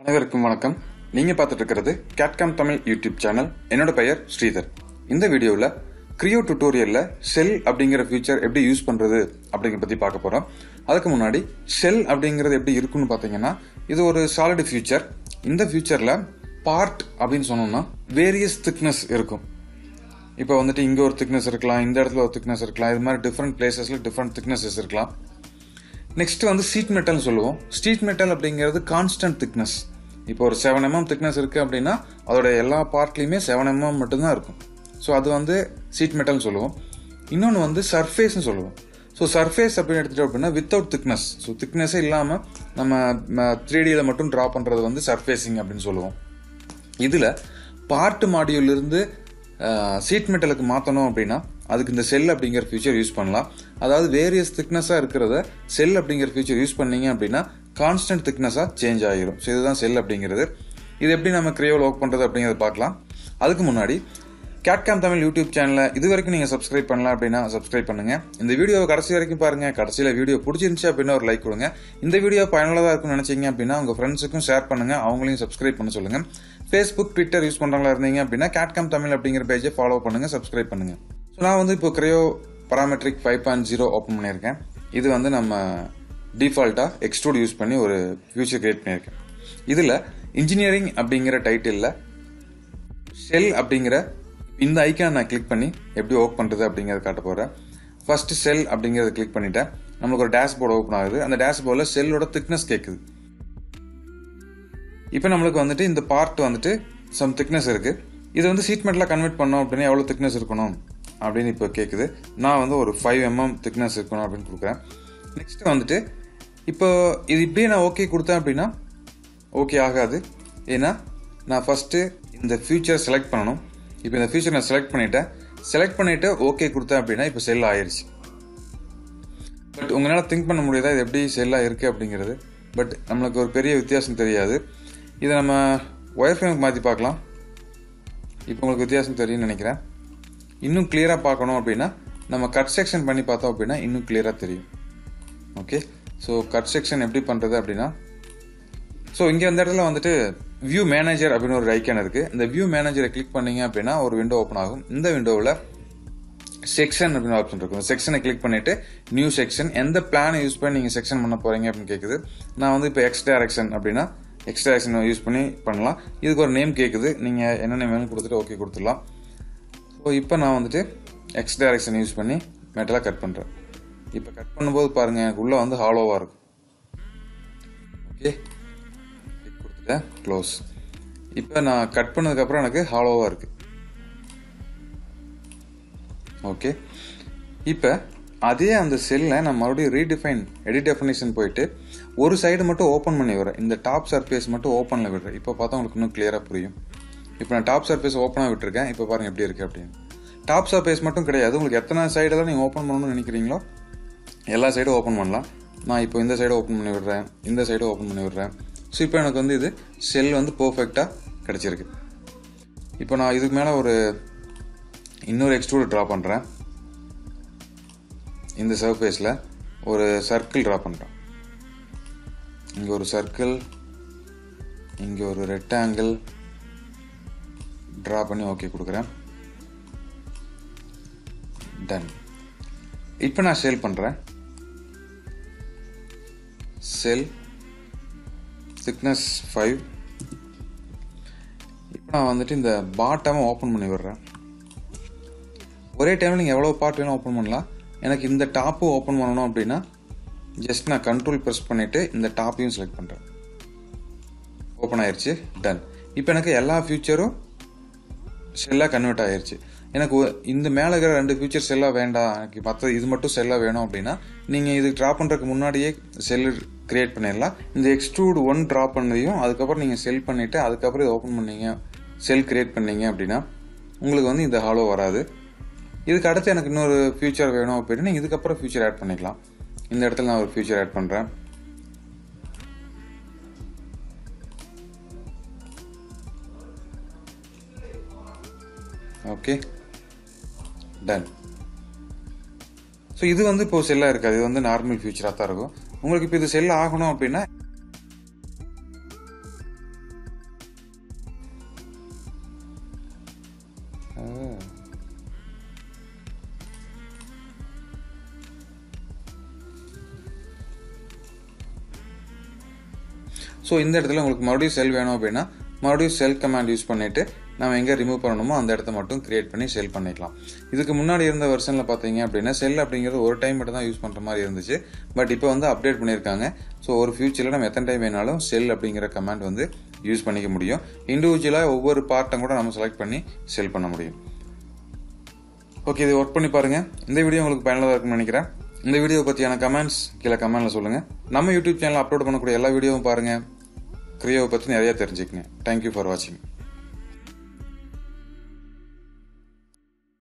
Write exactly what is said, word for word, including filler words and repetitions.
அனைவருக்கும் வணக்கம். நீங்க பார்த்துட்டு இருக்கிறது CadCam தமிழ் யூடியூப் சேனல். என்னோட பெயர் ஸ்ரீதர். இந்த வீடியோவில் கிரியோ டுட்டோரியலில் செல் அப்படிங்கிற ஃபியூச்சர் எப்படி யூஸ் பண்ணுறது அப்படிங்கிற பற்றி பார்க்க போகிறோம். அதுக்கு முன்னாடி செல் அப்படிங்கிறது எப்படி இருக்குன்னு பார்த்தீங்கன்னா, இது ஒரு சாலிட் ஃபியூச்சர். இந்த ஃபியூச்சரில் பார்ட் அப்படின்னு சொன்னோம்னா வேரியஸ் திக்னஸ் இருக்கும். இப்போ வந்துட்டு இங்கே ஒரு திக்னஸ் இருக்கலாம், இந்த இடத்துல ஒரு திக்னஸ் இருக்கலாம், இது மாதிரி டிஃப்ரெண்ட் பிளேசஸில் டிஃப்ரெண்ட் திக்னஸஸ் இருக்கலாம். நெக்ஸ்ட் வந்து ஷீட் மெட்டல்னு சொல்லுவோம். ஷீட் மெட்டல் அப்படிங்கிறது கான்ஸ்டன்ட் திக்னஸ். இப்போ ஒரு செவன் எம்எம் திக்னஸ் இருக்குது அப்படின்னா அதோட எல்லா பார்ட்லேயுமே செவன் எம்எம் மட்டும்தான் இருக்கும். ஸோ அது வந்து ஷீட் மெட்டல்னு சொல்லுவோம். இன்னொன்று வந்து சர்ஃபேஸ்ன்னு சொல்லுவோம். ஸோ சர்ஃபேஸ் அப்படின்னு எடுத்துகிட்டோம் அப்படின்னா வித்தவுட் திக்னஸ். ஸோ திக்னஸே இல்லாமல் நம்ம த்ரீ டியில் மட்டும் ட்ரா பண்ணுறது வந்து சர்ஃபேஸிங் அப்படின்னு சொல்லுவோம். இதில் பார்ட் மாடியூலிருந்து ஷீட் மெட்டலுக்கு மாற்றணும் அப்படின்னா அதுக்கு இந்த செல் அப்படிங்கிற ஃபியூச்சர் யூஸ் பண்ணலாம். அதாவது வேரியஸ் திக்னஸாக இருக்கிறத செல் அப்படிங்கிற ஃபியூச்சர் யூஸ் பண்ணிங்க அப்படின்னா கான்ஸ்டன்ட் திக்னஸாக சேஞ்ச் ஆகிடும். ஸோ இதுதான் செல் அப்படிங்கிறது. இது எப்படி நம்ம கிரியோவில் ஒர்க் பண்ணுறது அப்படிங்கிறத பார்க்கலாம். அதுக்கு முன்னாடி CadCam தமிழ் யூடியூப் சேனலில் இது வரைக்கும் நீங்கள் சப்ஸ்கிரைப் பண்ணலாம் அப்படின்னா சப்ஸ்கிரைப் பண்ணுங்கள். இந்த வீடியோவை கடைசி வரைக்கும் பாருங்கள். கடைசியில் வீடியோ பிடிச்சிருந்துச்சு அப்படின்னா ஒரு லைக் கொடுங்க. இந்த வீடியோ பயனுள்ளதாக இருக்குன்னு நினச்சிங்க அப்படின்னா உங்கள் ஃப்ரெண்ட்ஸுக்கும் ஷேர் பண்ணுங்கள், அவங்களையும் சப்ஸ்கிரைப் பண்ண சொல்லுங்கள். ஃபேஸ்புக், ட்விட்டர் யூஸ் பண்ணுறவங்களா இருந்தீங்க அப்படின்னா CadCam தமிழ் அப்படிங்கிற பேஜை ஃபாலோ பண்ணுங்கள், சப்ஸ்கிரைப் பண்ணுங்கள். ஸோ நான் வந்து இப்போ Creo parametric five point zero open பண்ணியிருக்கேன். இது வந்து நம்ம டிஃபால்ட்டாக எக்ஸ்ட்ரூட் யூஸ் பண்ணி ஒரு ஃபியூச்சர் கிரியேட் பண்ணியிருக்கேன். இதில் இன்ஜினியரிங் அப்படிங்கிற டைட்டிலில் செல் அப்படிங்கிற இந்த ஐக்கான் நான் கிளிக் பண்ணி எப்படி ஒர்க் பண்ணுறது அப்படிங்கிறத காட்ட போகிறேன். ஃபஸ்ட்டு செல் அப்படிங்கிறத கிளிக் பண்ணிவிட்டேன். நம்மளுக்கு ஒரு டேஷ்போர்டு ஓப்பன் ஆகுது. அந்த டேஷ்போர்டில் செல்லோட திக்னஸ் கேட்குது. இப்போ நம்மளுக்கு வந்துட்டு இந்த பார்ட் வந்துட்டு சம் திக்னஸ் இருக்குது. இது வந்து ஷீட் மெட்டலாக கன்வெர்ட் பண்ணோம் அப்படின்னா எவ்வளோ திக்னஸ் இருக்கணும் அப்படின்னு இப்போ கேட்குது. நான் வந்து ஒரு ஃபைவ் எம்எம் திக்னஸ் இருக்கணும் அப்படின்னு கொடுக்குறேன். நெக்ஸ்ட்டு வந்துட்டு இப்போ இது இப்படியே நான் ஓகே கொடுத்தேன் அப்படின்னா ஓகே ஆகாது. ஏன்னா நான் ஃபஸ்ட்டு இந்த ஃபியூச்சர் செலக்ட் பண்ணணும். இப்போ இந்த ஃபியூச்சர் நான் செலக்ட் பண்ணிவிட்டேன். செலக்ட் பண்ணிவிட்டு ஓகே கொடுத்தேன் அப்படின்னா இப்போ செல் ஆயிடுச்சு. பட் உங்களால் திங்க் பண்ண முடியாதா இது எப்படி செல்லாக இருக்குது அப்படிங்கிறது? பட் நம்மளுக்கு ஒரு பெரிய வித்தியாசம் தெரியாது. இதை நம்ம ஒயர் ஃப்ரேமுக்கு மாற்றி பார்க்கலாம். இப்போ உங்களுக்கு வித்தியாசம் தெரியும்னு நினைக்கிறேன். இன்னும் கிளியராக பார்க்கணும் அப்படின்னா நம்ம கட் செக்ஷன் பண்ணி பார்த்தோம் அப்படின்னா இன்னும் கிளியராக தெரியும். ஓகே, ஸோ கட் செக்ஷன் எப்படி பண்ணுறது அப்படின்னா, ஸோ இங்கே அந்த இடத்துல வந்துட்டு வியூ மேனேஜர் அப்படின்னு ஒரு ஐக்கான் இருக்குது. இந்த வியூ மேனேஜரை கிளிக் பண்ணிங்க அப்படின்னா ஒரு விண்டோ ஓப்பன் ஆகும். இந்த விண்டோவில் செக்ஷன் அப்படின்னு ஆப்ஷன் இருக்கும். இந்த செக்ஷனை கிளிக் பண்ணிவிட்டு நியூ செக்ஷன் எந்த பிளானை யூஸ் பண்ணி நீங்கள் செக்ஷன் பண்ண போகிறீங்க அப்படின்னு கேட்குது. நான் வந்து இப்போ எக்ஸ் டைரக்ஷன் அப்படின்னா எக்ஸ் டைரக்ஷன் யூஸ் பண்ணி பண்ணலாம். இதுக்கு ஒரு நேம் கேட்குது. நீங்கள் என்னென்ன வேணும் கொடுத்துட்டு ஓகே கொடுத்துடலாம். ஸோ இப்போ நான் வந்துட்டு எக்ஸ் டைரக்ஷன் யூஸ் பண்ணி மெட்டலாக கட் பண்ணுறேன். இப்போ கட் பண்ணும்போது பாருங்கள், எனக்கு உள்ளே வந்து ஹாலோவாக இருக்கும். ஓகே, கிளிக் கொடுத்துட்டேன், க்ளோஸ். இப்போ நான் கட் பண்ணதுக்கப்புறம் எனக்கு ஹாலோவாக இருக்குது. ஓகே, இப்போ அதே அந்த செல்லை நான் மறுபடியும் ரீடிஃபைன் எடிட் டெஃபினேஷன் போயிட்டு ஒரு சைடு மட்டும் ஓப்பன் பண்ணி விடுறேன். இந்த டாப் சர்ஃபேஸ் மட்டும் ஓப்பனில் விடுறேன். இப்போ பார்த்தா உங்களுக்கு இன்னும் கிளியராக புரியும். இப்போ நான் டாப் சர்ஃபேஸ் ஓப்பனாக விட்டுருக்கேன். இப்போ பாருங்கள் எப்படி இருக்குது அப்படின்னு. டாப் சர்ஃபேஸ் மட்டும் கிடையாது, உங்களுக்கு எத்தனை சைடெல்லாம் நீங்கள் ஓப்பன் பண்ணணும்னு நினைக்கிறீங்களோ எல்லா சைடும் ஓப்பன் பண்ணலாம். நான் இப்போ இந்த சைடு ஓப்பன் பண்ணி விடுறேன், இந்த சைடு ஓப்பன் பண்ணி விடுறேன். ஸோ இப்போ எனக்கு வந்து இது செல் வந்து பர்ஃபெக்டாக கிடச்சிருக்கு. இப்போ நான் இதுக்கு மேலே ஒரு இன்னொரு எக்ஸ்ட்ரூட் ட்ரா பண்ணுறேன். இந்த சர்ஃபேஸில் ஒரு சர்க்கிள் ட்ரா பண்ணுறேன். இங்கே ஒரு சர்க்கிள், இங்கே ஒரு ரெக்டாங்கிள் ட்ரா பண்ணி ஓகே கொடுக்குறேன். டன். இப்போ நான் செல் பண்ணுறேன். Shell thickness five. இப்போ நான் வந்துட்டு இந்த பாட்டமை ஓப்பன் பண்ணி விடுறேன். ஒரே டைமில் நீங்கள் எவ்வளோ பார்ட் வேணும் ஓப்பன் பண்ணலாம். எனக்கு இந்த டாப்பு ஓப்பன் பண்ணணும் அப்படின்னா ஜஸ்ட் நான் கண்ட்ரோல் ப்ரெஸ் பண்ணிவிட்டு இந்த டாப்பையும் செலக்ட் பண்ணுறேன். ஓப்பன் ஆயிடுச்சு, டன். இப்போ எனக்கு எல்லா ஃபியூச்சரும் செல்லாக கன்வெர்ட் ஆகிடுச்சு. எனக்கு இந்த மேலே இருக்கிற ரெண்டு ஃபியூச்சர் செல்லாக வேண்டாம், எனக்கு மற்ற இது மட்டும் செல்லாக வேணும் அப்படின்னா நீங்கள் இது ட்ரா பண்ணுறதுக்கு முன்னாடியே செல்லு க்ரியேட் பண்ணிடலாம். இந்த எக்ஸ்ட்ரூட் ஒன் ட்ரா பண்ணதையும் அதுக்கப்புறம் நீங்கள் செல் பண்ணிவிட்டு அதுக்கப்புறம் இதை ஓப்பன் பண்ணிங்க செல் க்ரியேட் பண்ணிங்க அப்படின்னா உங்களுக்கு வந்து இந்த ஹாலோ வராது. இதுக்கு அடுத்து எனக்கு இன்னொரு ஃபியூச்சர் வேணும் அப்படின்னா நீங்கள் இதுக்கப்புறம் ஃபியூச்சர் ஆட் பண்ணிக்கலாம். இந்த இடத்துல நான் ஒரு ஃபியூச்சர் ஆட் பண்ணுறேன். Okay, done. ஸோ இது வந்து இப்போ செல்லாக இருக்காது, இது வந்து நார்மல் ஃபியூச்சராக தான் இருக்கும். உங்களுக்கு இப்போ இது செல் ஆகணும் அப்படின்னா Oh. So, in this case, we will sell the cell, cell command use pannete. Now, we will remove and create a cell. This is the version the cell one time use it, but now we update it. So, in the future, we will use the command cell. Use it. Individually, over part we select cell. Okay, this work. This video is panel. In this video, tell us comments in the comments. Tell us about our YouTube channel. Upload all videos. Thank you for watching.